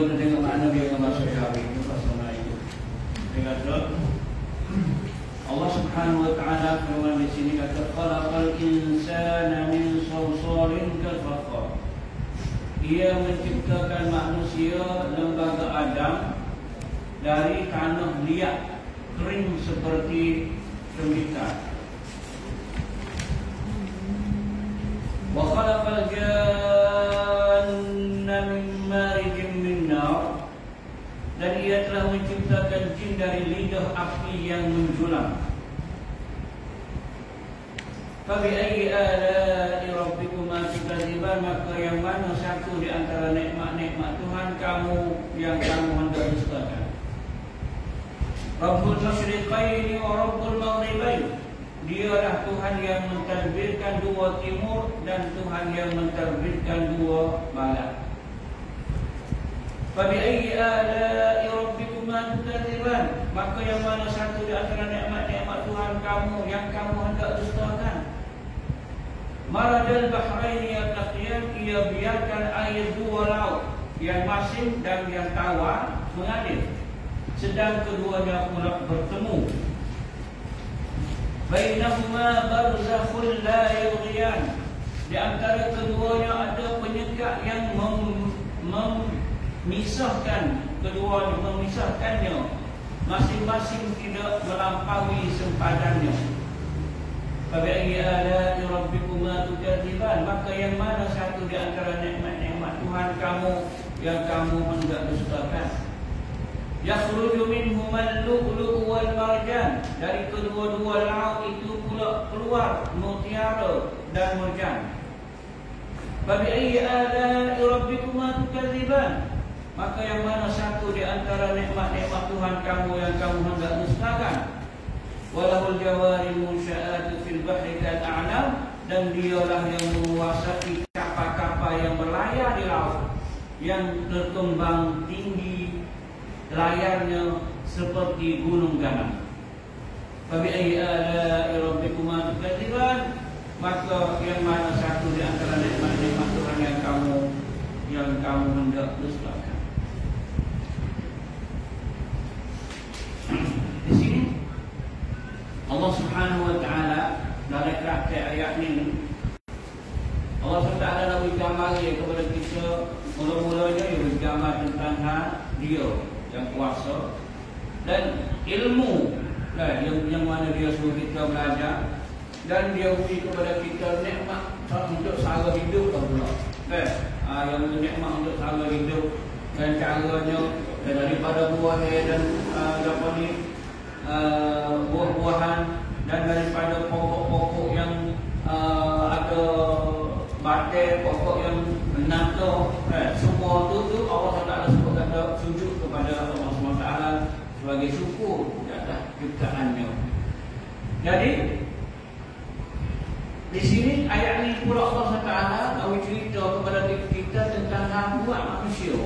Bagaimana dengan makna dia masuk hari ini pasalnya itu. Dengan dot Allah Subhanahu wa taala firman di sini kata khalaqal insana min salsalin kal fakhar. Dia menciptakan manusia lembaga Adam dari tanah liat kering seperti semitan. Wa khalaqal janna min marijin min nar. Dan ia telah menciptakan jin dari lidah api yang menjulang. Fa bi ayyi ala'i rabbikuma tukadziban, maka yang mana satu di antara nikmat-nikmat Tuhan kamu yang kamu hendak dustakan? Rabbul masyriqaini wa rabbul maghribaini. Dialah Tuhan yang menerbitkan dua timur dan Tuhan yang menerbitkan dua barat. Fa bi ayyi ala'i rabbikuma tukadziban, maka yang mana satu di antara nikmat-nikmat Tuhan kamu yang kamu hendak dustakan? Maradal bahraini yaltaqiyan, ia biarkan air dua laut yang masin dan yang tawar mengalir, sedang keduanya pula bertemu. Bainahuma barzakhul la yughyan, di antara keduanya ada penyekat yang memisahkan keduanya, memisahkannya, masing-masing tidak melampaui sempadannya. Fa bi ayyi ala'i rabbikuma tukadziban, maka yang mana satu di antara nikmat-nikmat Tuhan kamu yang kamu hendak dustakan? Yakhruju minhumal lu'lu'u wal marjan, dari kedua-dua laut itu pula keluar mutiara dan marjan. Fa bi ayyi ala'i rabbikuma tukadziban, maka yang mana satu di antara nikmat-nikmat Tuhan kamu yang kamu hendak dustakan? Walahul jawaril munsyaatu fil bahri kal a'lam, dan dialah yang menguasai kapal-kapal yang berlayar di laut yang berkembang tinggi layarnya seperti gunung ganang. Fa bi ayyi ala'i rabbikuma tukadziban, maka yang mana satu di antara nikmat-nikmat Tuhan yang kamu hendak dustakan. Di sini Allah Subhanahu wa taala dalam kerangka ayat ini Allah Subhanahu wa taala nak bergambar kepada kita, mula-mulanya dia bergambar tentang dia yang kuasa dan ilmu dan yang mana dia suruh kita belajar, dan dia beri kepada kita nikmat untuk cara hidup pula kan, yang nikmat untuk cara hidup dan caranya daripada buah dan apa ni buah-buahan, dan daripada pokok-pokok yang ada batai, pokok yang menangkau semua tu Allah Taala sujud kepada Allah SWT sebagai syukur di atas ciptaannya. Jadi di sini ayat ini pula Allah SWT tahu cerita kepada kita tentang buat manusia.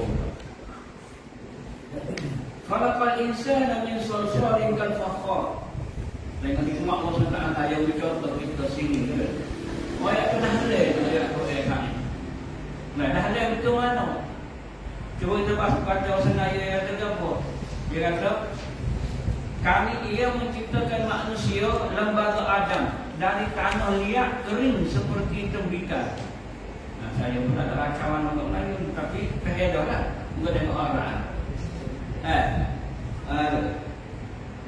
Khalaqal insana min salsalin kal fakhar. Dengan hikmah Allah SWT yang dicontoh kita sini. Ayat kena halai ayat Quran. Nah, dah halai betul mana? Cuba kita baca senaya yang tergabung. Dia kata kami ia menciptakan manusia lembaga Adam dari tanah liat kering seperti tembikan. Nah, saya pun ada rakaman orang Melayu, tapi pedah lah, bukan dengan orang.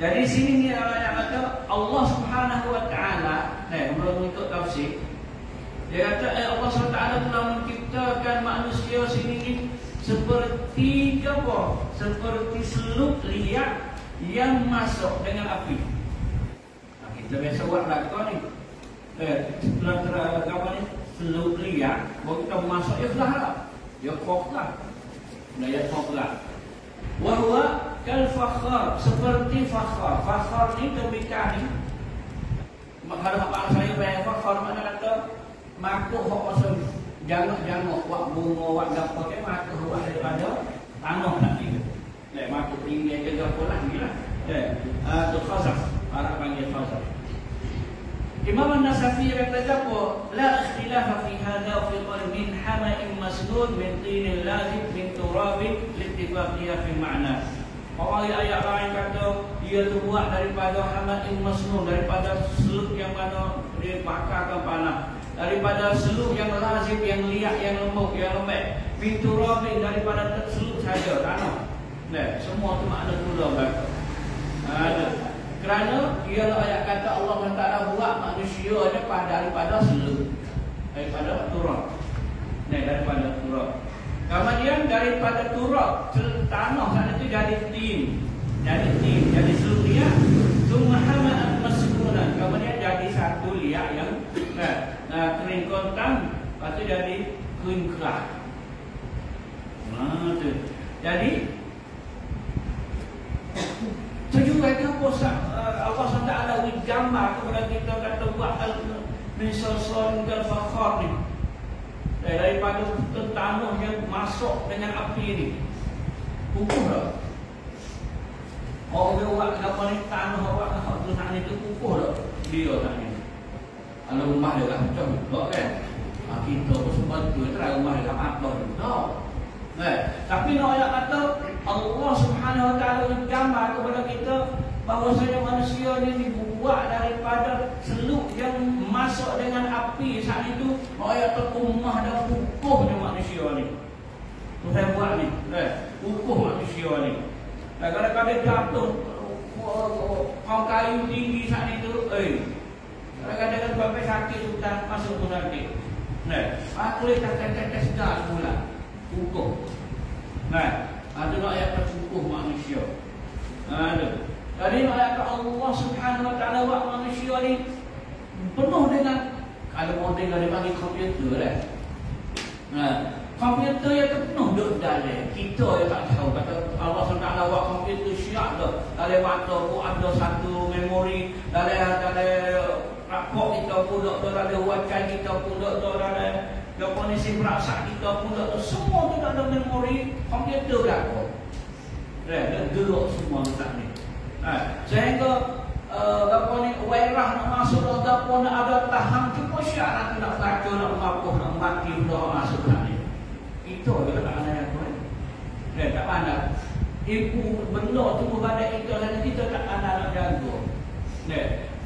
Dari sini dia kata Allah Subhanahu wa taala, belum ikut tafsir. Dia kata Allah Subhanahu wa taala telah menciptakan manusia sini seperti apa? Seperti seluk liat yang masuk dengan api. Nah, kita biasa buatlah kau ni. Setelah apa ni? Seluk liat, baru kita masuk ya belah lah. Ya koklah. Nah, ya koklah. Wa huwa kal fakhar, seperti fakhar. Fakhar ni tembikan ni. Kalau apa saya bayar fakhar mana kata makuk hok masuk. Jangan-jangan buat bunga, buat dapur dia maka buat daripada tanah nak dia. Lek maka pinggir ke dapur lah ni lah. Itu khasaf, Arab panggil khasaf. Imam An-Nasafi berkata bahwa la ikhtilafa fi hadha fi qalbin hama'in masnun min tinin lazib min turabin littifaqiyah fi ma'na. Pawai ayat lain kata dia terbuat daripada hama'in masnun, daripada seluk yang mana dibakarkan panah, daripada seluk yang lazib, yang liat, yang lembut, yang lembek, min turabin daripada seluk saja tanah. Nah, semua tu makna pula belaka. Ada. Kerana ialah ayat kata Allah SWT buat manusia daripada seluk, daripada turab. Nah, daripada turab. Kemudian daripada turab, tanah sana tu jadi tin. Jadi seluk liat. Sumahama maskunan. Kemudian jadi satu liat yang kering kontang. Lepas tu jadi kering kerah. Nah, tu. Jadi tujuan apa Allah SWT gambar kepada kita kata buatkan misalson dan fakhar ni daripada tanah yang masuk dengan api ni kukuh dah orang buat kenapa ni tanah buat nak ni tu kukuh dah dia tak ni kalau rumah dia kat macam tak kan kita bersumpah tu terang rumah dia kat apa tak. Tapi nak ayat kata Allah Subhanahu Wa Taala gambar kepada kita bahawasanya manusia ini dibuat daripada seluk yang masuk dengan api saat itu. Ayat terkumah dan kukuhnya manusia ni. Kita buat ni, kukuh manusia ni. Dan kadang-kadang jatuh kau kayu tinggi saat itu, kadang-kadang sampai sakit sudah masuk bulan ni. Kulit tes dah bulan. Kukuh. Ada ayat kukuh manusia. Ada. Jadi ayat Allah Subhanahu Wa Taala buat manusia ni penuh dengan kalau model dia panggil komputer lah. Komputer yang penuh duk dalam. Kita yang tak tahu kata Allah Subhanahu Wa Taala buat komputer syak dah. Dalam mata pun ada satu memori, dalam rapor kita pun duk dalam wacan kita pun duk dalam. Lepas ni si perasaan kita pun tak tahu. Semua tu tak ada memori komputer berapa. Dia gelok semua tak ni. Sehingga lepas ni wairah nak masuk lepas pun ada tahang. Cuma syarat nak baca, nak mengapuh, nak mati dah masuk tak ni. Itu dia tak ada yang boleh. Dia tak pandang. Ibu benda tu berbadan itu dan kita tak ada nak jaga.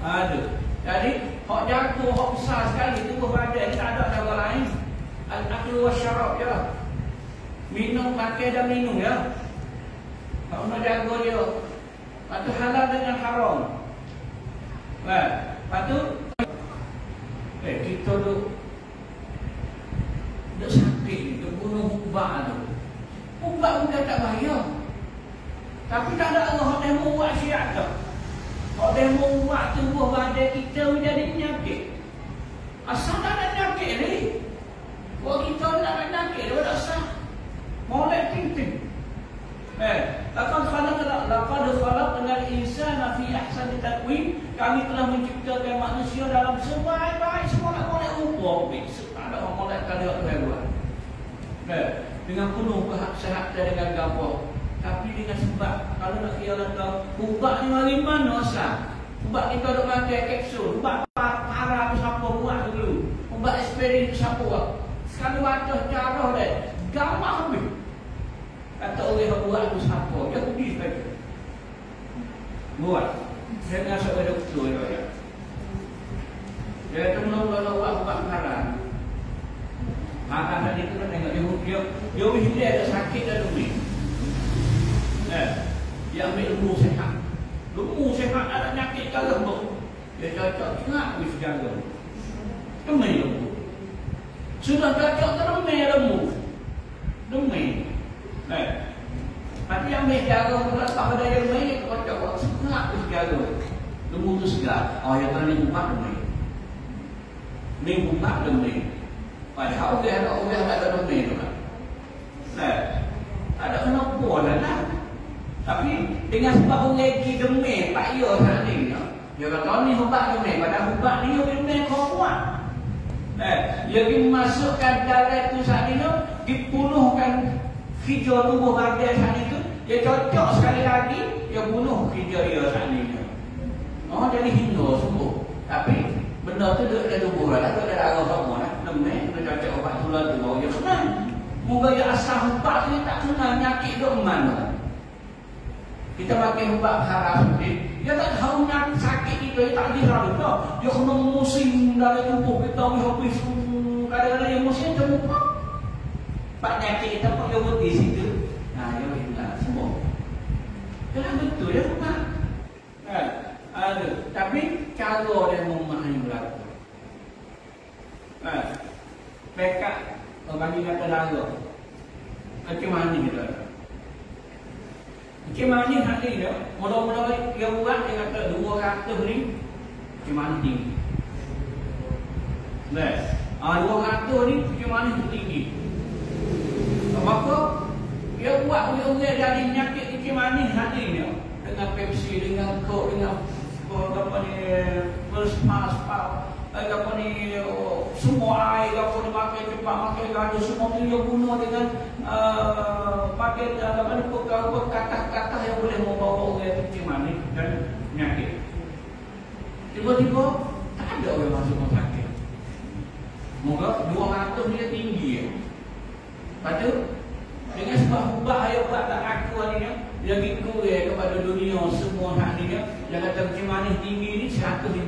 Aduh. Jadi hak jaga, hak besar sekali tu berbadan. Tak ada jaga lain. Al-aklu wa syarab ya. Minum pakai dan minum ya. Tak nak jaga dia. Lepas tu halal dengan haram. Lepas tu kita tu duk sakit ni, duk bunuh ubat tu. Ubat bukan tak bahaya. Tapi tak ada Allah yang membuat syiat tak. Orang membuat tubuh badan kita menjadi penyakit. Asal tak ada penyakit ni. Kalau kita tak ada penyakit, dia tak asal. Molek ting-ting. Laqad khalaqnal insana fi ahsani taqwim. Kami telah menciptakan manusia dalam sebaik-baik semolek-molek rupa. Tak ada orang molek tak ada Tuhan buat. Dengan penuh kesehatan dengan gapur. Tapi dengan sebab kalau nak kira kata ubat ni mari mana asal? Ubat kita dok pakai kapsul, ubat para siapa buat dulu. Ubat aspirin siapa buat? Sekali wadah jarah dah, gamah habis. Kata orang yang buat tu siapa? Dia pergi saja. Buat. Saya masuk ke doktor dia. Dia tolong kalau ubat para. Maka tadi tu tengok dia hidup ada sakit dah duit. Dia ambil lembu sehat. Lembu sehat ada nyakit ke lembu. Dia cocok ingat wis jaga. Demai lembu. Sudah cocok teremai lembu. Demai. Tapi ambil jaga berat pada yang main dia cocok ingat wis jaga. Lembu tu segar. Oh yang tadi umat demai. Ni umat demai. Padahal dia ada demai tu kan. Ada kenapa lah. Tapi dengan sebab orang pergi demik, tak ya saat ni. Dia kata ni ubat demik, padahal ubat ni dia demik kau kuat. Dia pergi masukkan darah tu saat ni, dipunuhkan hijau tubuh badan saat ni tu. Dia cocok sekali lagi, dia bunuh hijau dia saat ni. Jadi hingga sembuh. Tapi Benda tu duduk dari kuburan lah, duduk dari arah sama lah. Demik, dia kata obat tular tu baru dia kenal. Moga dia asal ubat ni tak kenal nyakit duduk mana. Kita pakai ubat haram ni, dia tak tahu nyakit sakit kita, dia tak diram kita. Dia kena musim dari tubuh kita, dia habis kadang-kadang yang musim dia lupa. Pak nyakit kita pakai ubat di situ. Nah, dia hilang semua. Dia betul dia bukan. Ada, tapi kalau dia memahami berlaku, mereka bagi kata lagu, macam mana kita? Macam mana hari ni? Mula-mula dia buat dia kata 200 ni, macam mana tinggi? Best, 200 ni macam mana tinggi? Maka dia buat dia dari nyakit macam mana hari ni? Dengan Pepsi, dengan Coke, dengan apa ni berspa-spa, apa ni semua air, apa ni pakai cepat, pakai gaduh, semua tu yang guna dengan pakai dalam kata-kata yang boleh membawa orang tu macam mana dan nyakit. Tiba-tiba tak ada orang masuk rumah sakit. Moga 200 dia tinggi. Lepas tu dengan sebab ubah yang buat tak akuan ni dia pergi kurir kepada dunia semua hak ni. Dia kata macam mana tinggi ni 150.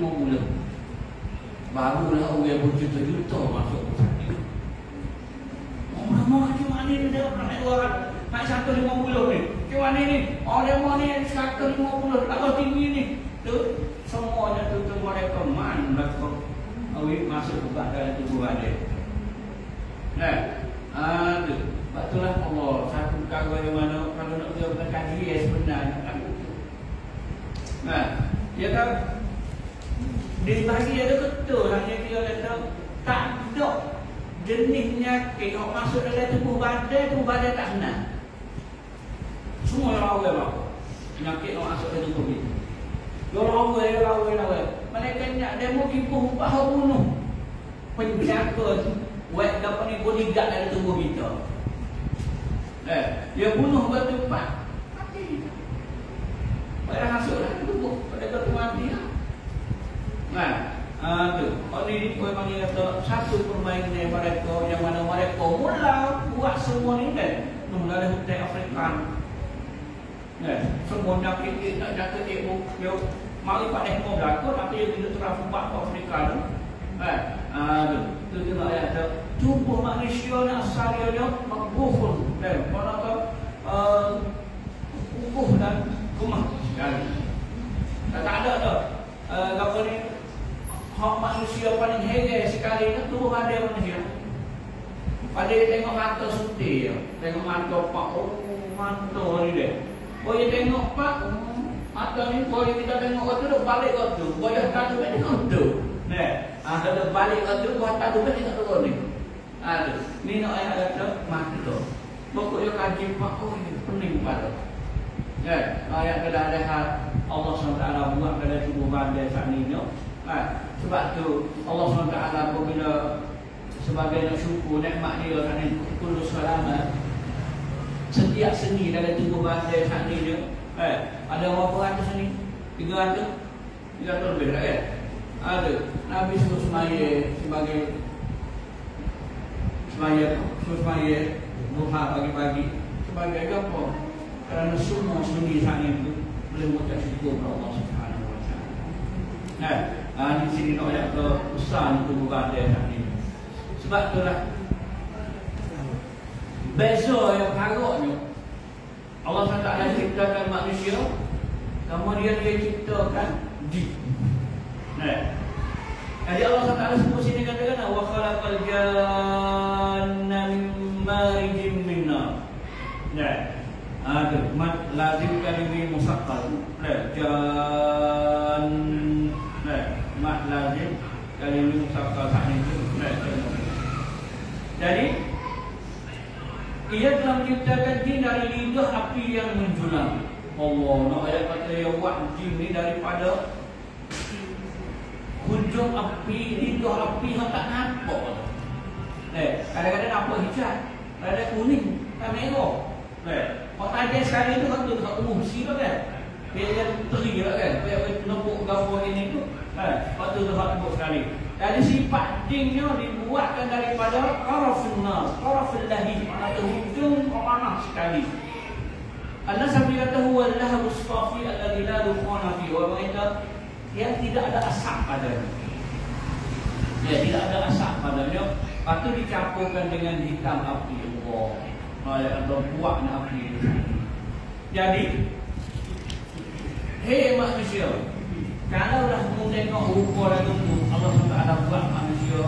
Barulah orang berjuta-juta masuk ke sakit. Orang-orang macam mana ni dah nak orang nak 150 ni. Macam mana ni? Orang-orang ni 150 tak boleh tinggi ni. Tu semuanya tu mereka man belakang. Awak masuk ke dalam tubuh dia. Nah, aduh. Sebab itulah Allah, satu perkara yang mana kalau nak dia berkata dia sebenarnya tak betul. Nah, dia kan dia bagi dia betul lah yang dia kata tak ada jenisnya ke yang masuk dalam tubuh badan tak senang. Semua orang awal penyakit yang masuk dalam tubuh kita. Orang awal. Mereka nak demo tipu bahawa bunuh penjaga buat dapat ni bodyguard dalam tubuh kita. Dia bunuh bertempat mati. Pada hasutlah tubuh pada kata mati lah. Nah, tu kalau ni boleh panggil kata satu permainan mereka yang mana mereka mula buat semua ni kan. Mula dari hutan Afrika. Nah, semua nyakit nak jatuh tembok. Dia mari pada semua berlaku tapi dia tidak terafubak ke Afrika tu. Tu kena ayat tu. Tubuh manusia ni asalnya dia makbuful dan mereka kukuh dan kumah sekali. Tak ada tu. Apa ni? Hak manusia paling heger sekali ni tubuh badan manusia. Pada dia tengok mata suti dia, tengok mata pak, mata ni dia. Boleh tengok pak, mata ni boleh kita tengok waktu tu balik waktu. Boleh tak tu tengok tu. Kalau balik waktu buat tak duduk ni tak duduk ni. Aduh, ni nak ayah kata mati tu. Pokoknya kaji pak, oh ini pening pada. Ayat ada hal Allah SWT buat pada tubuh badan saat ini. Sebab tu Allah SWT apabila sebagai nak syukur nikmat dia saat ini kullu salama. Setiap seni dalam tubuh badan saat ini. Ada berapa ratus seni? 300? 300 lebih dah kan? Ada Nabi suruh semaya sebagai semaya suruh semaya duha pagi-pagi sebagai apa? Kerana semua seni saat itu boleh mengucap syukur kepada Allah Subhanahu wa Ta'ala. Di sini nak lihat ke besar tubuh badan saat ini. Sebab itulah beza yang harapnya Allah SWT ciptakan manusia, kemudian dia ciptakan jin. Jadi Allah SWT sebut sini katakan wa khalaqal janna min marijin min nar. Mad lazim kalimi musaqqal. Janna. Mad lazim kalimi musaqqal sahih itu. Jadi ia telah menciptakan jin dari lidah api yang menjulang. Allah nak ayat kata ya wa jin ni daripada hujung api, lidah api yang tak nampak. Kadang-kadang nampak hijau, kadang-kadang kuning, tak merah. Kalau tak ada sekali tu, kalau tu tak umum sila kan. Dia teri lah kan, nampak gambar ini tu Waktu tu hak tepuk sekali. Dari sifat dinnya dibuatkan daripada qarafullah, qaraful lahi, atau hujung amanah sekali. Allah sambil kata huwa lahu safi alladhi la rukhana fi wa ma'ida, yang tidak ada asap padanya. Ya, tidak ada asap padanya. Lepas tu dicampurkan dengan hitam api Allah. Atau kuat nak api. Jadi hei manusia, kalau dah kamu tengok rupa dan tubuh Allah SWT buat manusia,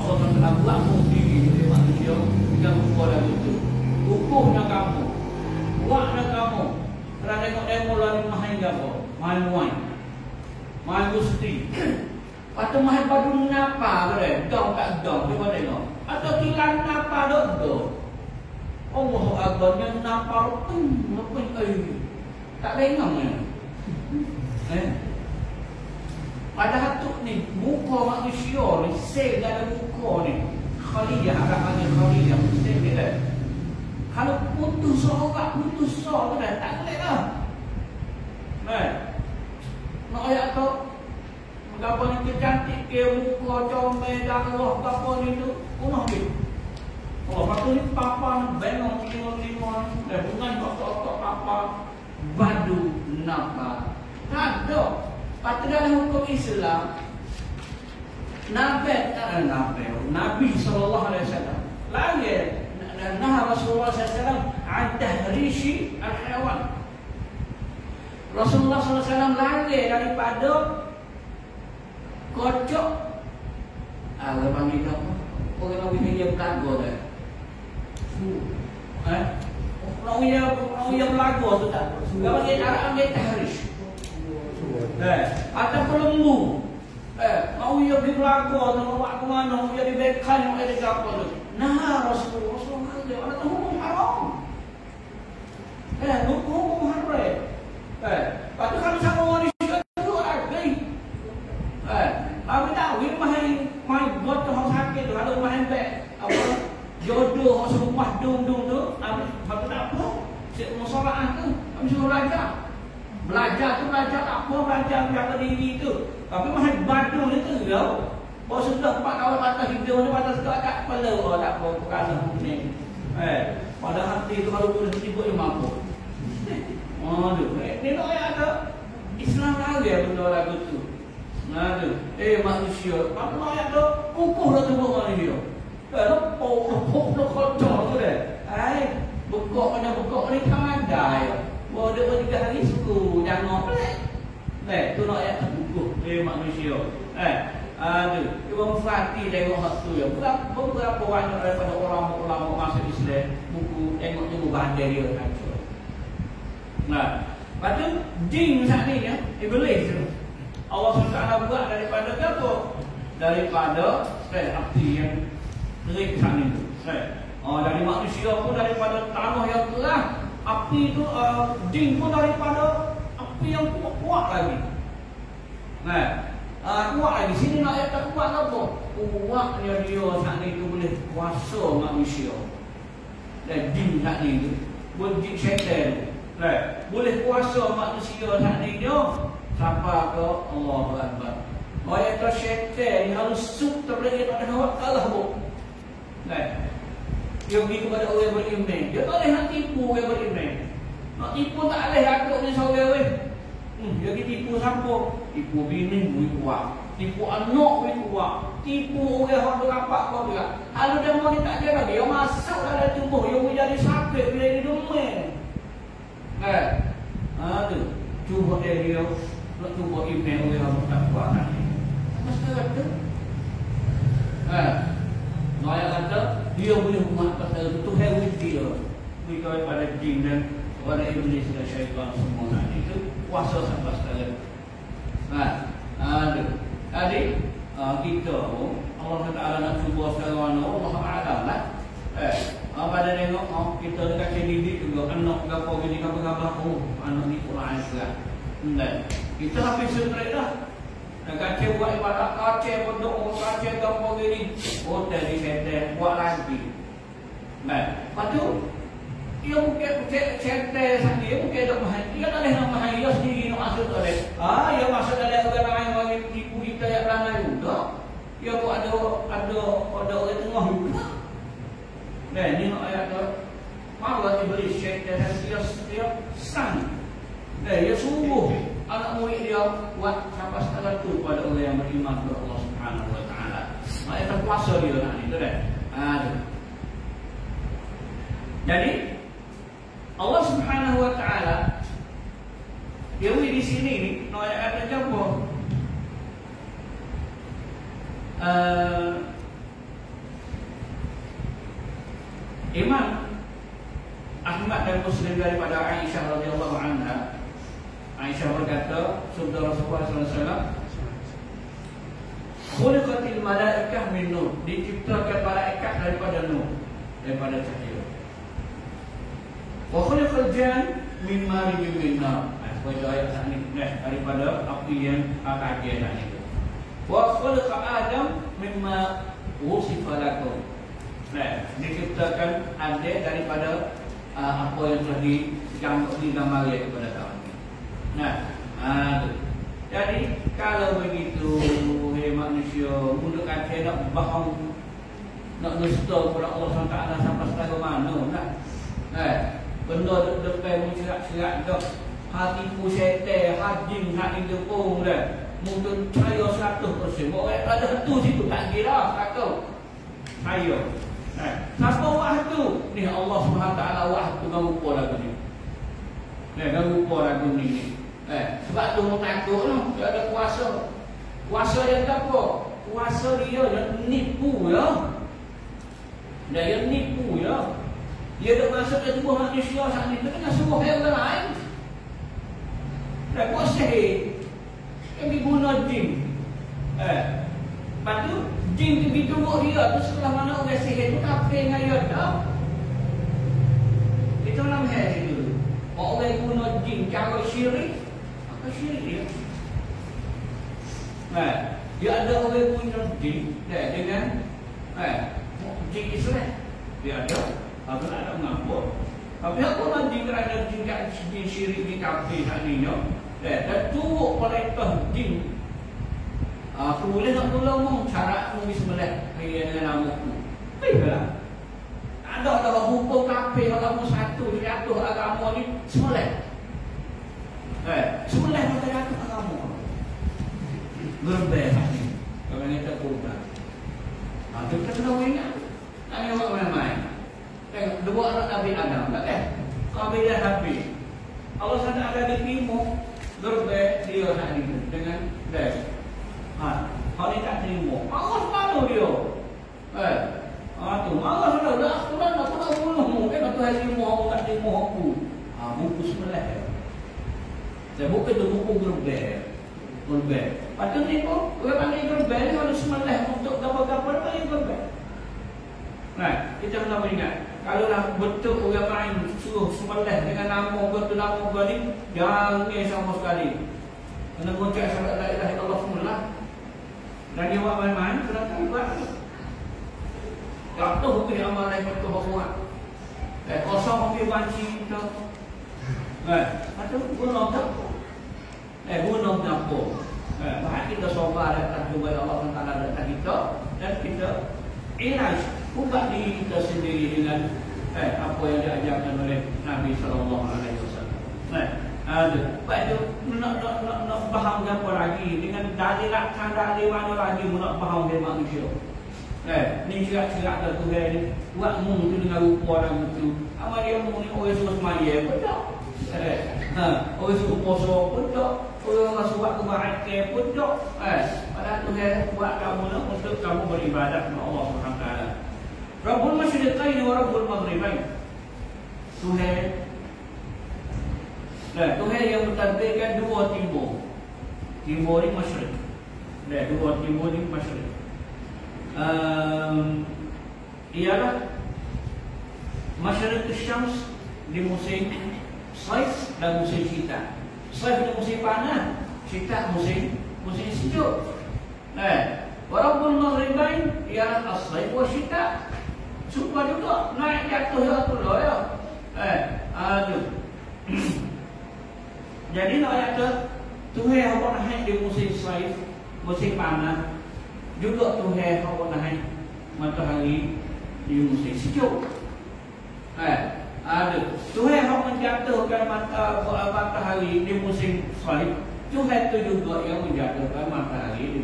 Allah SWT buat diri oleh manusia dengan rupa dan tubuh. Hukumnya kamu, buatnya kamu. Kalau tengok demo lalu mahain apa? Mahain muain, mahain gusti. Atau mahal padu napa boleh? Dong tak dong, cuba tengok. Atau kilang napa dong dong. Allah Akbar yang napa pun, pun tak tengok ni. Padahal tu ni muka manusia ni, sel dalam muka ni. Khaliyah, agak panggil khaliyah, sel ni lah. Kalau putus orang, putus orang dah tak boleh lah. Nak ayat tu? Gapa ni cantik ke muka comel dan Allah gapa ni tu punah dia. Allah patut ni papan benong limon-limon dan bungan otak-otak apa badu napa. Tak ada. Patut dalam hukum Islam Nabi sallallahu alaihi wasallam. Lagi nah Rasulullah sallallahu alaihi wasallam antahrishi al-hayawan. Rasulullah sallallahu alaihi wasallam lagi daripada kocok kalau panggil apa? Orang nak pergi dia pelaga dah. Orang yang pelaga tu tak. Kalau panggil Arab dia tahrish. Atau pelumbu. Mau dia pergi pelaga tu nak ke mana? Mau dia dibekan nak ada apa tu? Nah Rasulullah dia ada hukum haram. Hukum haram. Patut kalau sama orang aku tahu dia main got tu orang sakit tu kalau main beg apa jodoh orang serumah dung-dung tu aku tak apa masalah tu aku suruh belajar tak apa belajar jaga diri tu tapi main badu dia tu tau bawa sudah empat kawan patah hidup dia patah sudah kat kepala orang tak apa perkara ni pada hati tu kalau boleh sibuk dia mampu aduh ni nak ayat tu Islam lagi benda lagu tu. Nah tu, manusia, patutlah yang tu kukuh dah tubuh manusia. Kalau pokok tu kocok tu dah. Bekok ni kan ada ya. Bawa dia tiga hari suku, jangan pelik. Tu nak yang kukuh, manusia. Tu, cuba mufati tengok hak tu ya. Beberapa banyak daripada ulama-ulama masa Islam, buku tengok tu bandar dia kacau. Nah, patut jin saat ni ya, iblis tu. Allah SWT buat daripada gapo? Daripada api yang terik sana itu. Dari manusia pun daripada tanah yang terang. Api itu, jin pun daripada api yang kuat lagi. Kuat lagi. Sini nak ayat tak kuat apa? Kuatnya dia sana itu boleh kuasa manusia. Dan jin sana itu. Boleh jin syaitan. Boleh kuasa manusia sana itu. Sampai ke Allah Akbar. Orang itu syaitan yang harus suk terlebih daripada awak kalah bu. Dia pergi kepada orang yang beriman. Dia tak boleh nak tipu orang yang beriman. Nak tipu tak boleh aku ni seorang. Dia pergi tipu siapa? Tipu bini, tipu awak. Tipu anak, tipu awak. Tipu orang yang berapak kau juga. Kalau dia mau dia tak jaga dia masuk dalam tubuh. Dia boleh jadi sakit bila dia demam. Tu cuba dia. Nak cuba email oleh orang tak buat nanti. Apa sekarang tu? Naya kata dia boleh buat kata tu hewan dia. Kita pada jin dan pada iblis dan syaitan semua nanti itu kuasa sampai sekarang. Tadi kita Allah Taala nak cuba sekarang Allah Taala lah. Pada tengok kita dekat sini juga anak gapo gini gapo anak ni pula asal. Kita habis setelah dah. Nak kacau buat ibadat kacau penduk orang kacau gampang gini. Oh dari setel buat lagi. Lepas tu dia mungkin setel sendiri mungkin tak mahal. Dia tak boleh nak mahal. Dia sendiri nak masuk tak boleh. Dia masuk dalam orang lain dan dia sang. Dia sungguh anak murid dia buat sampai setengah tu pada orang yang beriman kepada Allah Subhanahu Wa Taala. Maka terkuasa dia nak itu deh. Jadi Allah Subhanahu Wa Taala dia di sini ni, noya ada campur. Imam Ahmad dan Muslim daripada Aisyah radhiyallahu anha, Aisyah berkata, sabda Rasulullah sallallahu alaihi wasallam, "Khuliqatil malaikah min nur." Diciptakan malaikat daripada nur, daripada cahaya. "Wa khuliqal jann min marijin min nar." Ayat ayat tadi daripada api yang akan dia tadi. Wa khalaqa Adam mimma wusifa lakum. Nah, diciptakan Adam daripada apa yang telah digambarkan kepada kamu. Nah, jadi kalau begitu hei manusia, mudah kata nak bohong, nak dusta kepada Allah Taala sampai setahu mana nak. Nah, benda depan muncrat-cerat dak hatiku syaitan, hajin nak didepung dah. Mungkin saya 100%. Orang ada tu situ tak kira kau. Saya. Nah, siapa waktu ni Allah Subhanahu Taala waktu kamu pola tu ni. Nah, kamu pola tu ni. Sebab tu mengatur lah, dia ada kuasa. Kuasa yang tak apa? Kuasa dia yang nipu ya. Dia yang nipu ya. Dia dah masuk ke tubuh manusia saat ni dengan semua yang lain. Dah buat sihir. Kami guna jin. Lepas tu jin tu ditumbuk dia tu setelah mana orang sihir tu kafir dengan dia tau. Itu dalam hal itu. Orang guna jin cara syirik, maka syirik dia. Dia ada orang guna jin dengan jin Islam. Dia ada. Aku tak ada mengapa. Tapi aku nak jin kerana jin kat jin syirik ni kafir tak ni ya. Dan tubuh perintah jin. Aku boleh nak tolongmu, cara aku bismillah dengan namaku. Baiklah. Ada dalam hukum kafir kalau satu jatuh agama ni bismillah. Bismillah kata jatuh agama. Berbeza tadi. Kalau kita kurba. Ada kena ingat. Tak ada main-main. Tengok dua orang Nabi Adam tak kabilah Nabi. Allah sana ada di timur. Berbeda dia hari ini dengan dia. Kalau dia tak terima, Allah malu dia. Tu Allah sudah dah aturan nak kena bunuh. Waktu hari mau tak terima aku. Buku sebelah. Saya buka tu buku berbeda. Berbeda. Patut ni pun, orang panggil berbeda kalau sebelah untuk gambar-gambar panggil berbeda. Nah, kita kena ingat. Kalau lah betul orang lain suruh sebelah dengan nama ke tu nama ke ni, jangan sama sekali. Kena kocak syarat la ilaha illallah semula. Dan dia buat main-main, kena tak buat. Tak tahu hukum amal lain betul buat. Kosong dia banci tu. Atau guna tak? Guna tak apa? Bahan kita sobar dan takjubai Allah Ta'ala datang kita. Dan kita ilaj. Bukan diri kita sendiri dengan apa yang diajarkan oleh Nabi Sallallahu Alaihi Wasallam. Baik tu, nak faham apa lagi dengan dalil dalil mana lagi nak faham dengan manusia. Ni cerak-cerak dah tu ni. Buat mung tu dengan rupa dan mutu. Amal dia mung ni orang suruh semaya pun tak. Orang suruh puasa pun tak. Orang suruh kebaikan pun tak. Padahal Tuhan buat kamu nak untuk kamu beribadat kepada Allah Subhanahu Taala. Rabbul Masyriqain wa Rabbul Maghribain. Tuhan. Tuhan yang mentadbirkan dua timur. Timur ni masyriq. Dua timur ni masyriq. Ialah masyriq syams di musim saif dan musim syita. Saif di musim panas, syita musim sejuk. Wa Rabbul Maghribain ialah as-saif wa syita. Sumpah juga naik jatuh ya tu lah ya. Jadi nak kata Tuhan awak naik di musim saif, musim panas. Juga Tuhan awak naik matahari di musim sejuk. ada. Tuhan yang menjatuhkan matahari di musim salib. Tuhan tu juga yang menjatuhkan matahari di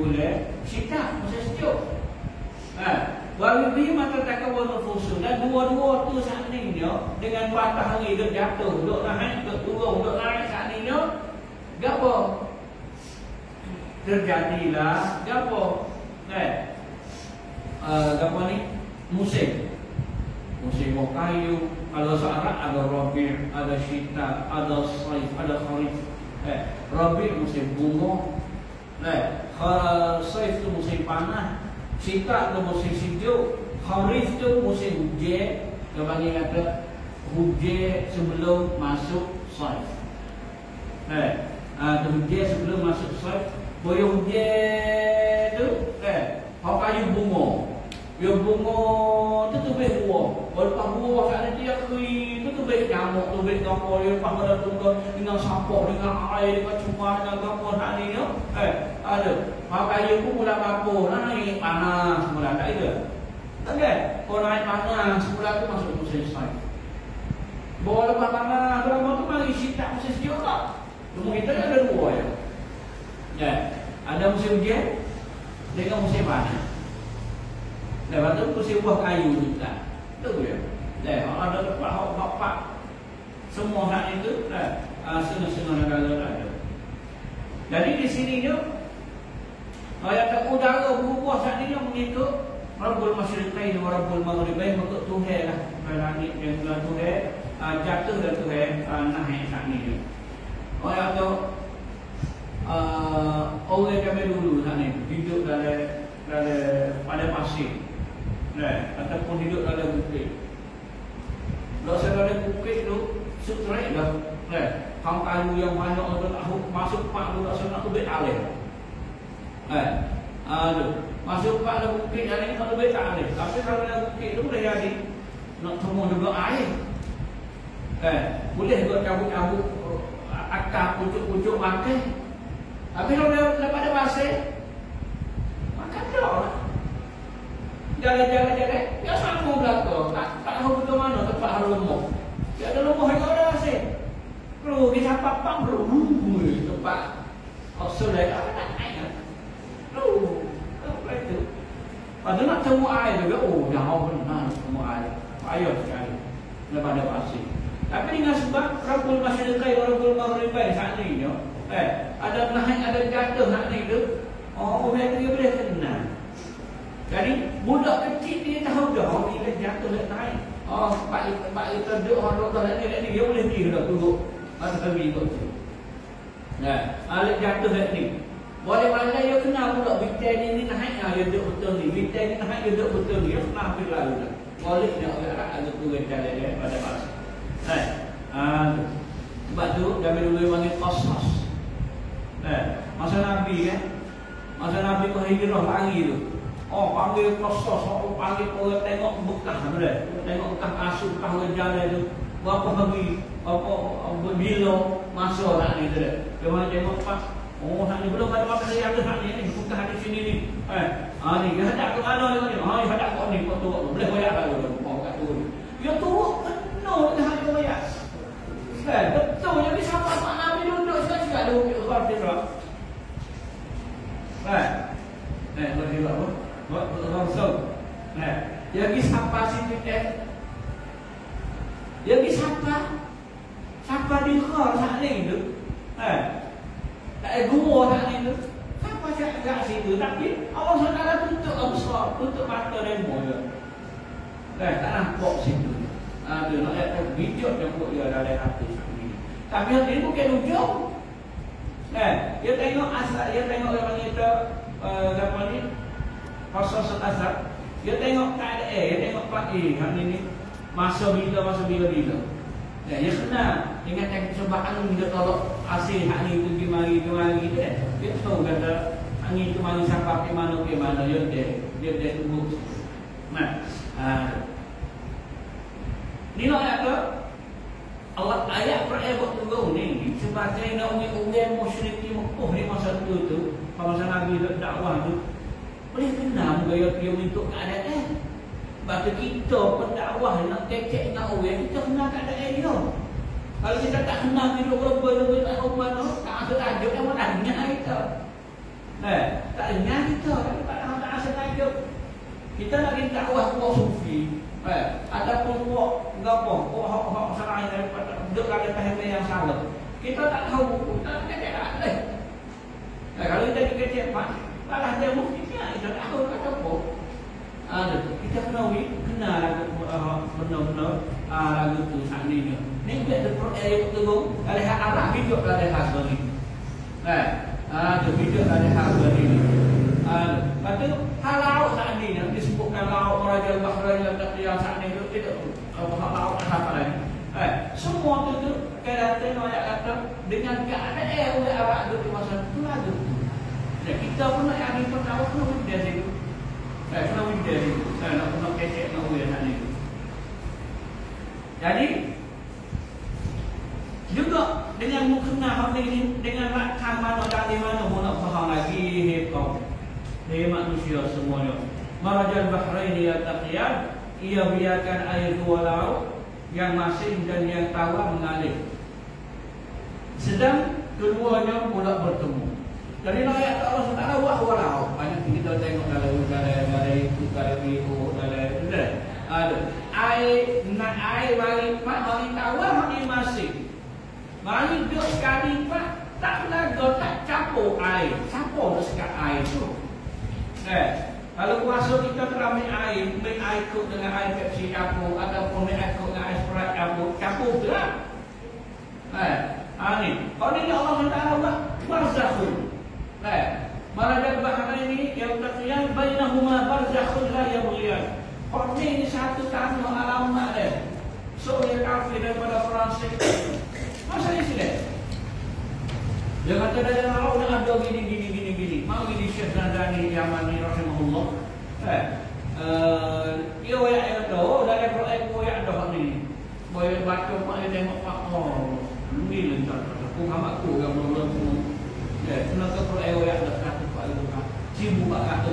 bulan, sikap musim sejuk. Baru ini mata takkan berfusul dan dua-dua tu saat ini dengan matahari duk jatuh, duk naik, duk turun, duk naik saat ini gapo terjadilah gapo gapo ni musim. Musim kayu, ada syarat, ada Rabi', ada Syita, ada Saif, ada Kharif. Rabi' musim bunga, Saif tu musim panah, Syita tu musim sejuk, Kharif tu musim hujan. Dia panggil kata hujan sebelum masuk Saif. Hujan sebelum masuk Saif, boleh hujan tu, kayu bunga. Dia bunga tu tubik buah. Lepas buah kat dia kering tu tubik nyamuk, tubik gapo dia lepas pada tunggu dengan sampok, dengan air, dengan cuma, dengan gapo nak ni tu. Ada. Pakai dia pun mula gapo, naik panas mula tak ada. Okey. Kalau naik panas mula tu masuk musim salib. Bawa lepas panas, lama tu mari sitak musim sejuk tak? Rumah kita ada dua ya. Ada musim hujan dengan musim panas. Lepas tu musim buah kayu juga. Tu ya. Lepas ada tempat hok bapak. Semua hak itu dah senang-senang ada. Jadi di sini tu ayat udara berubah saat ini mengikut Rabbul Masyriqain wa Rabbul Maghribain, mengikut Tuhan lah. Langit dan bulan Tuhan jatuh dan Tuhan naik saat ini. Ayat tu orang kami dulu saat ini hidup pada pasir. Ataupun hidup ada bukit. Kalau saya ada bukit tu sutrai dah. Hang kayu yang banyak orang tak masuk pak tu tak senang tu bait alih. Masuk pak dalam bukit yang ni tak bait alih. Tapi kalau dalam bukit tu boleh jadi nak temu juga air. Boleh buat cabut-cabut akar pucuk-pucuk makan. Tapi kalau daripada pasir makan tak lah. Jalan-jalan dia sanggup belakang. Tak tahu ke mana tempat hal lemuh. Dia ada lemuh yang ada asyik. Perlu pergi sampai pang tempat Oksel dia tak nak air. Lepas tu pada nak temu air juga. Oh jauh benar temu air. Payah sekali daripada pasir. Tapi dengan sebab Rabbul Masyriqain wa Rabbul Maghribain saat ni ada naik ada jatuh nak ni tu. Oh dia boleh tenang. Jadi budak kecil dia tahu dah orang ni jatuh nak naik. Oh, balik terduk orang tak nak ni dia boleh dia dah duduk. Masa kami ikut tu. Alik jatuh nak ni. Boleh mana dia kenal budak bitai ni naik dia duduk betul ni. Bitai ni naik dia duduk betul ni. Kenal bila lalu dah. Boleh dia orang ada turun jalan dia pada masa. Sebab tu Nabi dulu panggil qasas. Masa Nabi kan. Masa Nabi hijrah lari tu. Oh panggil proses, oh panggil orang tengok bekas betul. Tengok bekas asuh, bekas jalan tu. Berapa hari, bila masa nak ni tu. Dia tengok pas. Oh nak ni belum ada apa-apa dia ada nak ni bekas di sini ni. Ni dia hendak ke mana ni? Ni hendak kau ni kau turut. Boleh royak tak tu? Kau kat turun. Dia turut kena dengan hak royak. Betul jadi siapa mak Nabi duduk sekali-sekali ada hukum kafirah. Boleh buat apa? Langsung. Dia pergi sapa sini dia pergi sapa di khor saat ni tu. Tak ada gua saat ni tu. Sapa kat situ tapi Allah saudara tutup absar, tutup mata demo dia. Tak nampak situ. Dia nak ada bijak dia buat dia dalam hati sendiri. Tapi dia bukan ujung. Dia tengok asal, dia tengok orang kita apa ni? Proses asap. Dia tengok tak ada air, dia tengok pagi kan ni. Masa bila. Dia kena dengan cubaan dia tolak asih hak ni pergi mari tu kan. Dia tahu kata angin tu mari sampai ke mana dia tunggu. Ni lah kata Allah ayat Quran buat tunggu ni sebagai orang musyrik Mekah ni masa tu kalau Nabi dakwah tu boleh kenal gaya dia untuk keadaan. Bagi kita pendakwah nak kecek nak orang, kita kenal keadaan dia. Kalau kita tak kenal hidup berapa-apa tak rumah tu, tak ada tajuk yang tak dengar kita. Tak dengar kita, tapi tak ada asal tajuk. Kita nak dakwah orang sufi ataupun orang hak sarai daripada duduk ada paham yang salah. Kita tak tahu, kita nak kecek tak ada. Kalau kita kecek malah dia mungkin kita tak tahu kata apa. Ada kita kenal benar-benar lagu tu seandainya. Ni dia perkara tu go, ada hak arah hidup ada hak bagi. Tu hidup ada hak bagi. Lepas tu halau seandainya disebutkan lauk raja bahraja tak dia seandainya tu tidak apa lauk apa lain. Semua tu tu kata ayat kata dengan keadaan oleh arah tu masa tu lagu tu. Jadi kita pun yang ni tahu tu dia situ. Saya pernah winda ni, saya nak pernah kecek nak uya sana itu. Jadi juga dengan mukena ini dengan rakaman orang di mana pun nak faham lagi hekau. Dia manusia semuanya. Marajal bahrain ya taqiyad, ia biarkan air dua laut yang masin dan yang tawar mengalir. Sedang keduanya pula bertemu. Jadi ayat Allah Subhanahu wa taala banyak kita tengok dalam dalai itu dalai oh dalai sudah ada ai nak ai bagi pak bagi tahu hak masing bagi duk sekali pak tak lagu tak capo ai capo dekat ai tu kalau masuk kita teramai ai main ai kok dengan ai Pepsi capo ataupun main ai kok dengan ai Sprite capo capo dah ani kalau ni Allah Subhanahu wa taala warzakhun Marajat bahana ini yang terkiyal bainahuma barzakhun la yabghiyan. Perni ini satu tanah alamat dia. Seorang kafir daripada Perancis. Masa ni sini. Dia kata dalam Allah dah ada gini. Mau gini Syekh Nandani Yamani rahimahullah. Ia wayang yang tahu dari Quran wayang dah ni. Boleh baca mak tengok pak. Oh, ni lentak. Aku amat aku yang belum nak kalau ayat dah kata kalau tu kan cium bakal tu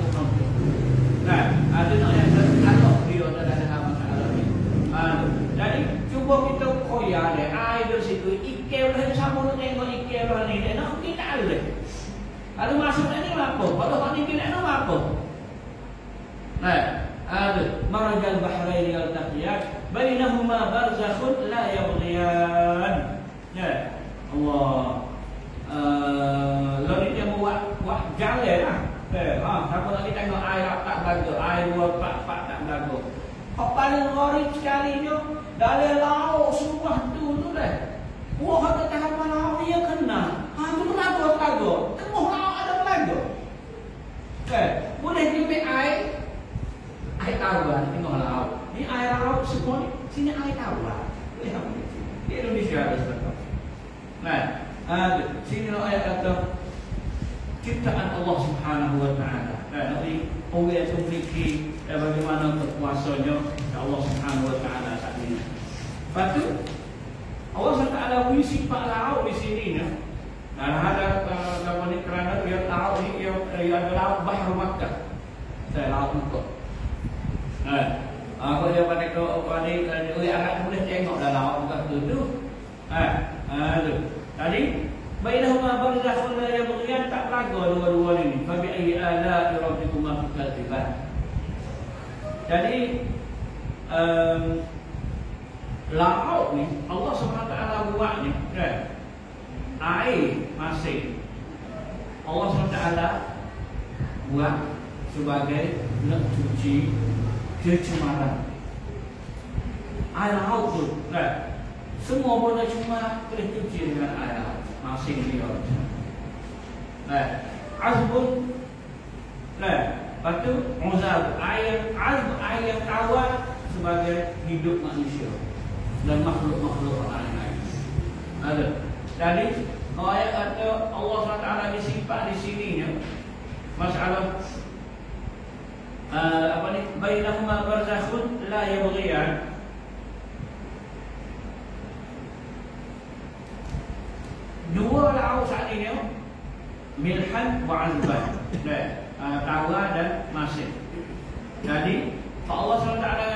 kan. Ada nak yang ada dia ada dalam masalah ni. Jadi cuba kita koyak deh ai dari situ ikel dah sama tengok ikel dah ni nak kita ada. Kalau masuk ni apa? Kalau hak ni kita nak apa? Ada marajal bahrain yaltaqiyat bainahuma barzakhun la yabghiyan. Allah lalu dia buat jalan lah. Siapa nak kita tengok air tak berlaku, air buat tak berlaku. Paling goreng sekali tu dari laut semua tu tu dah. Wah ada tahapan laut dia kena. Tu berlaku berlaku. Tengah laut ada berlaku. Boleh diambil air, air tawar tengah laut. Ni air laut semua ni sini air tawar. Di Indonesia ada seperti itu. Sini ayat kata ciptaan Allah Subhanahu wa taala. Nanti oleh memiliki bagaimana kekuasaannya Allah Subhanahu wa taala saat ini. Patu Allah Subhanahu wa taala punya sifat laut di sini ya. Dan ada nama ni kerana dia tahu ni dia adalah Bahru Makkah. Saya laut Makkah. Kalau dia pandai ke orang ni kan dia akan boleh tengok dah laut Makkah tu. Aduh. Tadi bainahuma barzakhun la yabghiyan tak lagu dua-dua ini fa bi ayyi ala rabbikum tukadziban. Jadi laut ni Allah Subhanahu wa taala buat ni kan. Air masing Allah Subhanahu wa taala buat sebagai nak cuci kecemaran. Air laut tu kan. Semua benda cuma boleh cuci dengan air masing dia. Azbun, batu, muzab, air, azb, air tawar sebagai hidup manusia dan makhluk-makhluk lain lain. Ada. Jadi ayat kata Allah SWT disimpan di sini ya. Masalah apa ni? Bainahuma barzakhun la yabghiyan. Dua laut saat ini Milhan wa Azban, tawar dan masin. Jadi Allah SWT kata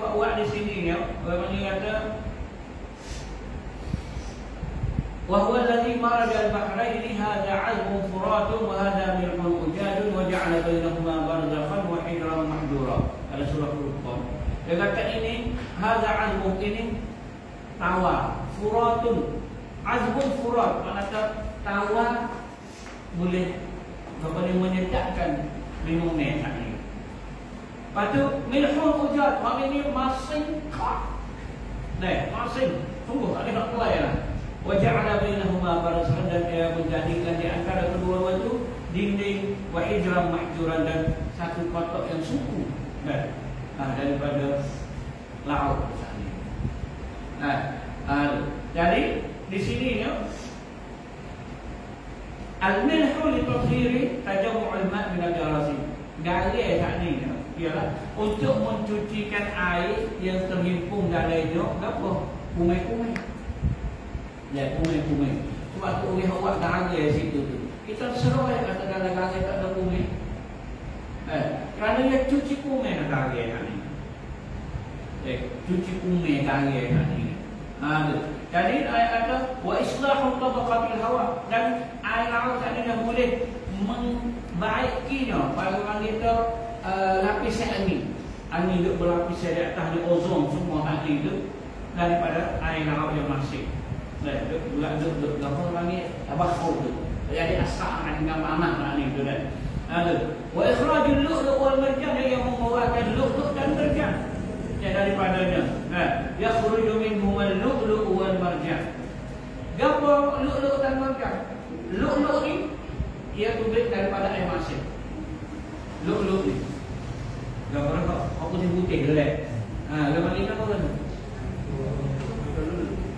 uak-uak di sini ya. Bagaimana kata وَهُوَ الَّذِي مَرَجَ الْبَحْرَيْنِ هَذَا عَذْبٌ فُرَاتٌ وَهَذَا مِلْحٌ أُجَاجٌ وَجَعَلَ بَيْنَهُمَا بَرْزَخًا وَحِجْرًا مَحْجُورًا. Ada surah Al-Qur'an. Dia kata ini هَذَا عَذْبٌ ini tawa, furatun. Azbun furat maknanya tawa boleh boleh menyedapkan minum ni tak ni. Patu milhul ujat maknanya masingkat. Nah, masing sungguh ada nak mulai lah. Waja'ala bainahuma barzakhan dan dia menjadikan di antara kedua itu dinding wa hijran mahjuran dan satu kotak yang suku dan daripada laut sana. Nah, jadi di sini ya. Al-milhu li tathiri tajammu' al-ma' min al-jarasi. Dalil tadi ya, ialah untuk mencucikan air yang terhimpun dari jok apa? Kumai-kumai. Ya, kumai-kumai. Sebab tu oleh awak dah ada di situ tu. Kita seruai kata dalam-dalam tak ada kumai. Kerana dia cuci kumai nak dalil tadi. Cuci kumai dalil tadi. Jadi ayat kata wa islahul tabaqatil hawa dan air laut tadi dah boleh membaikinya panggil kita lapis angin. Angin duk berlapis di atas di ozon semua tadi tu daripada air laut yang masih. Dah duk apa panggil tabakhur tu. Jadi asap dengan panas tadi tu dah. Wa ikhrajul lu'lu' wal marjan yang membuatkan lu'lu' dan marjan daripadanya. Yakhruju minhum al-lu'lu' wal marjan. Gapo lu'lu' dan marjan? Lu'lu' ni ia dibuat daripada air masin. Lu'lu' ni. Gapo nak aku putih gelap. Ha, lepas ni apa kan?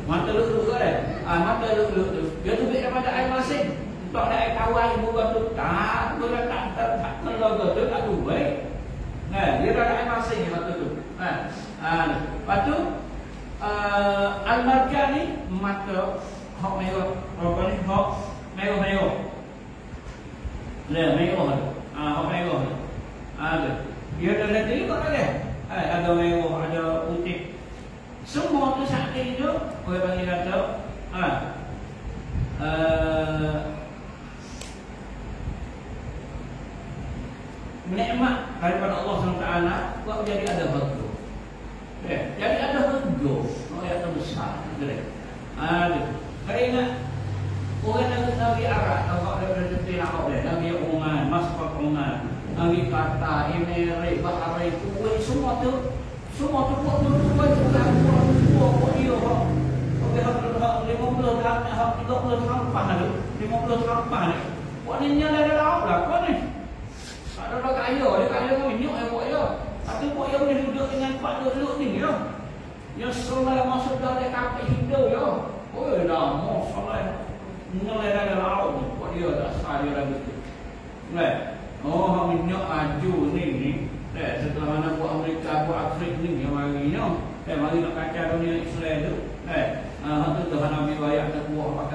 Mata lu'lu' ke eh? Ah, mata lu'lu' tu. Dia dibuat daripada air masin. Tak ada air tawar ibu bapa tu tak, boleh tak terlalu tu tak duit. Nah, dia ada air masin yang waktu tu. Nah, lepas tu al-marjan ni mata hok merah, rokok ni hok merah-merah. Leh merah tu. Hok merah tu. Dia ada nanti juga kan? Ada merah, ada putih. Semua tu saat ini tu boleh panggil kata nikmat daripada Allah SWT buat jadi ada berdoa. Jadi ada berdoa ayat yang besar. Kerana orang Nabi Arab Nabi Oman, Masfak Oman, Nabi Qatar, Emirat, Bahrain, Kuwait, semua tu buat berdoa juga. Buat dia buat 50 tahun 30 tahun lepas tu 50 tahun lepas ni buat ni nyala dalam lah kau ni. Ada orang kaya, dia kaya dengan minyak yang buat dia. Tapi buat dia boleh duduk dengan kuat duduk ni ya. Yang selai masuk dari kapal hidup ya. Oh dah, mau selai ngelai dari laut ni. Buat dia tak sah dia lagi tu. Oh, minyak aju ni ni. Setelah mana buat Amerika, buat Afrik ni yang mari ni. Mari nak kacau dunia Israel tu. Itu Tuhan ambil bayar tak buat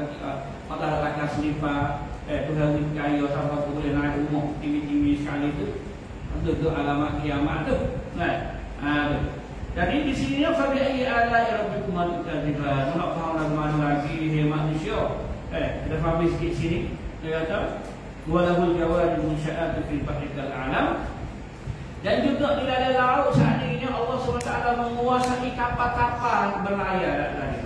patah takkan selipar. Tuhan kaya sampai boleh naik rumah tinggi-tinggi sekali tu untuk alamat kiamat tu. Jadi di sini fabi'i ala'i rabbikum tukadziban. Nak faham lagi dia manusia. Kita faham sikit sini. Dia kata walahul jawadul munsya'atu fil bahri kal alam. Dan juga di dalam laut saat ini Allah SWT menguasai kapal-kapal berlayar tadi.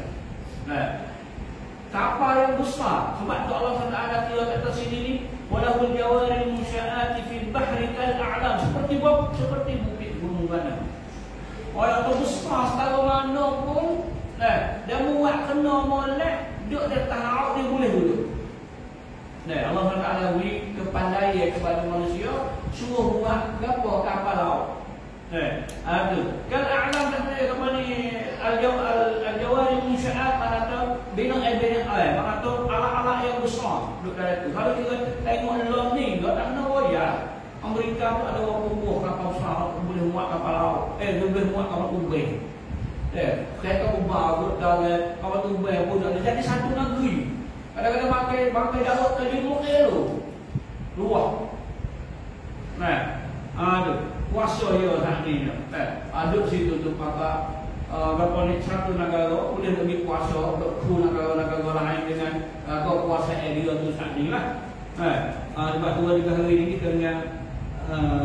Kapal yang besar. Sebab tu Allah SWT kira kata sini ni walahul jawaril musyaati fil bahri kal a'lam. Seperti bab seperti bukit gunung Bana. Orang tu besar setara mana pun dia muat kena molek duduk di atas laut dia boleh duduk. Allah SWT beri kepandaian kepada manusia suruh muat gapo kapal laut. Kal a'lam tak boleh kemana al-jawaril musyaat binang-binang air, maka tu alat-alat yang besar duduk dalam tu. Kalau kita tengok dalam ni, dia tak kena royak. Amerika pun ada orang kubur kapal besar, boleh muat kapal laut. Dia boleh muat kapal kubur. Kereta kubur, kapal kubur pun dah jadi satu negeri. Kadang-kadang pakai darat terjemuk dia tu. Luar. Nah, kuasa ya sakni ni. Aduk situ tu maka berponik satu negara boleh bagi kuasa untuk tu negara-negara lain dengan kekuasaan dia tu sakni lah. Sebab tu juga hari ini kita dengan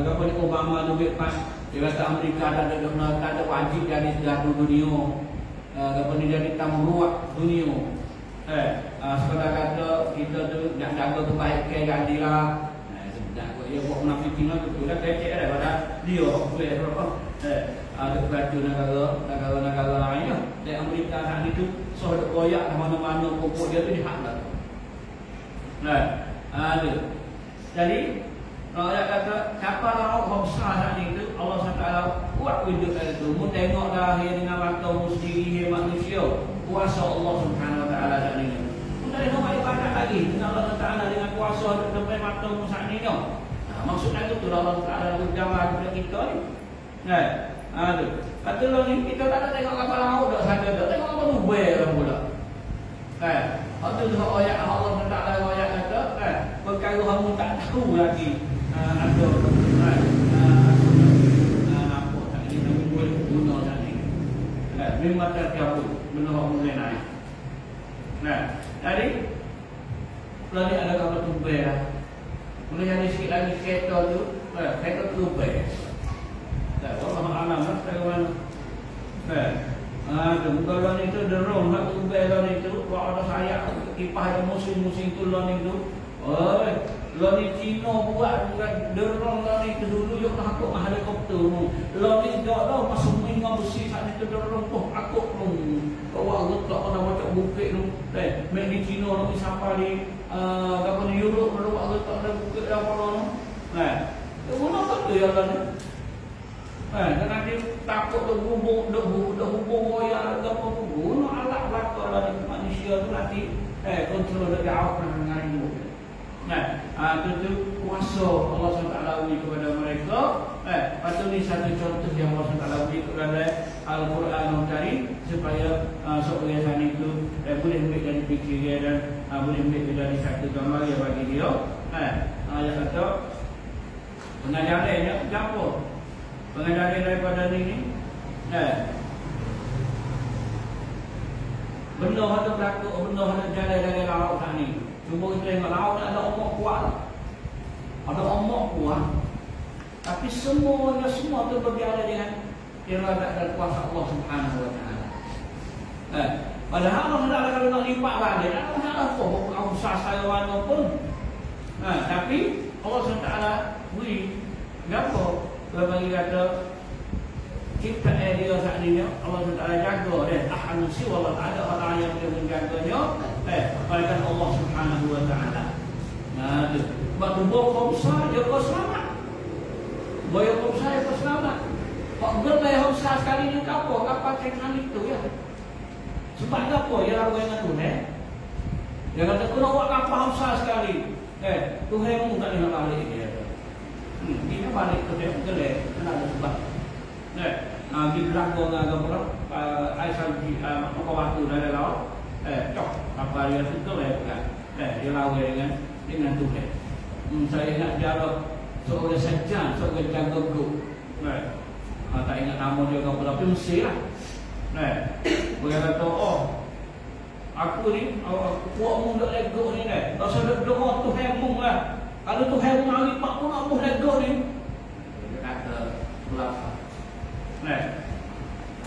berponik Obama tu pas dia kata Amerika ada wajib dari seluruh dunia. Berponik dari tamruak dunia. Sekadar kata kita tu nak jaga kebaikan keadilan. Dia buat menafikan betul dah kecek dah pada dia boleh apa ada baju negara-negara lain lah dari Amerika saat itu soal koyak mana-mana pokok dia tu dihantar ada jadi kalau dia kata siapa lauk homsah saat itu Allah SWT kuat wujud dari itu mu tengok dah dengan mata mu sendiri manusia kuasa Allah SWT saat ini mu tak ada nombor ibadat lagi dengan Allah SWT dengan kuasa untuk sampai mata mu saat ini maksudnya itu Allah Taala berjamaah kepada kita ni. Aduh, patutlah ni kita tak ada tengok kapal laut dak saja dak tengok apa lubang dah pula. Patutlah ayat Allah Taala ayat kata, perkara kamu tak tahu lagi ada apa tak ni nak buat guna tak ni. Memang tak tahu benda hak mulai naik. Jadi kalau ni ada kapal lubang dah boleh jadi sikit lagi kereta tu kereta terubah Allah Alam kalau itu derung nak terubah kalau itu buat ada sayap kipah ada musim-musim tu lon itu lon ni Cina buat derung lon itu dulu yuk takut mah helikopter lon ni jauh masuk dengan besi saat itu derung tu takut kalau Allah tak nak macam bukit tu main di Cina nak sampai di kapan Europe perlu waktu tak ada bukit dah kalau, guna tak tu yang lain, kerana dia takut dah hubung koyak dah hubung, alat belakang dari manusia tu nanti, kontrol dari awak dengan itu, itu kuasa Allah SWT kepada mereka, patut ni satu contoh yang Allah SWT kepada Al-Quran mencari supaya seorang yang itu boleh ambil dari fikiran dan boleh ambil dari satu gambar yang bagi dia. Yang kata pengajarannya apa? Pengajaran daripada ini benda yang berlaku, benda yang jalan dari laut tak ni. Cuma kita tengok laut ada ombak kuat, ada ombak kuat, tapi semua tu berbicara dengan irada dan kuasa Allah Subhanahu wa Ta'ala. Padahal Allah Ta'ala kalau nak lipat balik, Allah Ta'ala bukan usaha saya walaupun. Tapi Allah Ta'ala beri apa? Bagi kata kita dia saat ini Allah Ta'ala jaga dan ahadu siwa Allah Ta'ala orang yang dia menjaganya kepada Allah Subhanahu wa Ta'ala. Sebab tu buat komsah dia kau selamat. Buat komsah dia kau selamat. Pak berlai homsah sekali ni tak apa, tak pakai kan itu ya. Sebab apa dia lagu dengan Tuhan? Dia kata kena buat apa homsah sekali. Tuhan mu tak nak balik dia. Dia balik tu dia berlai, kena ada sebab. Di belakang agak pula Aisyah di apa waktu dari laut. Cok apa dia situ lah kan. Dia lagu dengan Tuhan. Saya nak jaga seorang saja, seorang jaga grup. Tak ingat nama dia kau berapa mesti lah. Boleh kata aku ni kuat mu tak lego ni dah. Tak usah doa Tuhan mu lah. Kalau Tuhan mu hari pak pun aku lego ni. Dia kata ulama.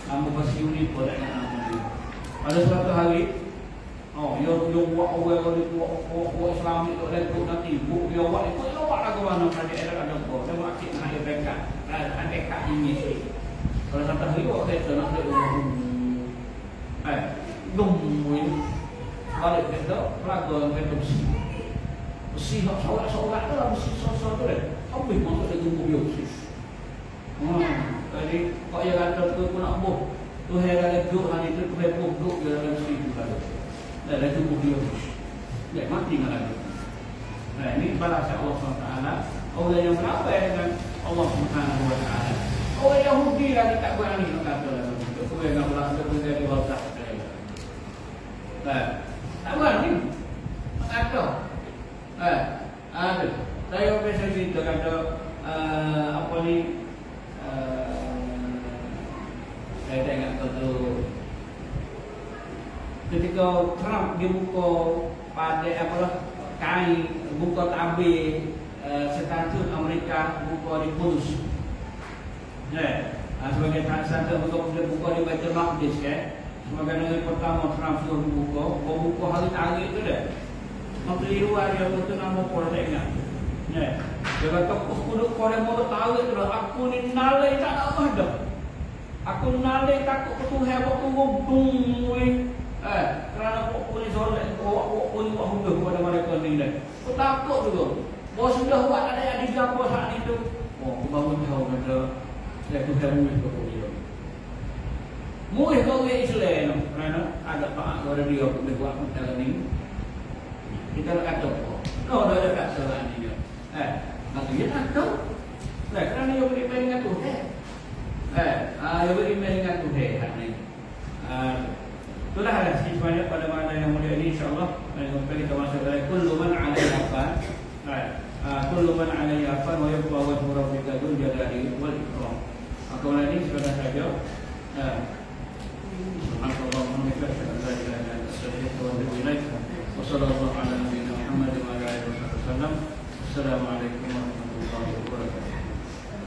Kamu pasti unik pada nama dia. Pada suatu hari dia buat orang dia buat Islam tak lego nanti. Dia buat itu lewat aku mana pada era ada kau. Dia makin naik dekat. Adik tak ini kalau sampai hari buat kereta nak dia gemuin balik kereta pelaga kereta besi nak sorak-sorak tu lah besi sorak-sorak tu lah habis masuk dia gemuk dia besi jadi kalau dia kata tu pun nak buh tu hera leguk hari tu dia buh duk dia dalam besi tu lah dia gemuk dia dia mati dengan lagi ini balas Allah SWT orang yang berapa dengan Allah Subhanahu wa Ta'ala. Orang Yahudi lagi tak berani kata lagu itu. Orang yang berlaku menjadi watak. Tak berani. Mengatakan. Ada. Saya biasa cerita kata apa ni? saya tengok tu ketika Trump dia buka pada apa lah kain buka tabir setatut Amerika buka di Kudus, ya, sebagai transaksi buka di Baitul Maqdis, kan? Sebagai negara pertama Trump suruh buka hari tadi tu deh. Makliruan dia betul nama polanya, ya. Dia kata aku korang mau tahu tu aku ni nalai tak apa dah. Aku nalai takut ke Tuhan aku ngobung weh. Kerana aku ni soleh aku ni buat hukum kepada mereka ni dah. Aku takut juga. Bahawa sudah buat ada di Jawa saat itu. Oh, aku baru tahu kata saya Tuhan muih ke dia. Muih ke orang Islam kerana ada pak orang dia boleh buat macam ni. Kita nak kata apa? Kau dah dekat salah ni dia. Maksudnya takut. Kerana dia boleh main dengan Tuhan. Dia beriman dengan Tuhan ni. Itulah hadis banyak pada malam yang mulia ini insya-Allah. Mari kita masuk kepada kullu man 'alaiha fan. Kullu man 'alaiha fan wa yabqa wajhu rabbika dzul jalali wal ikram. Maka malam ini sebentar saja. Subhanallahumma wa bihamdika la ilaha illa anta astaghfiruka wa atubu ilaik. Wassallallahu ala nabiyina Muhammad wa ala alihi wasallam. Assalamualaikum warahmatullahi wabarakatuh.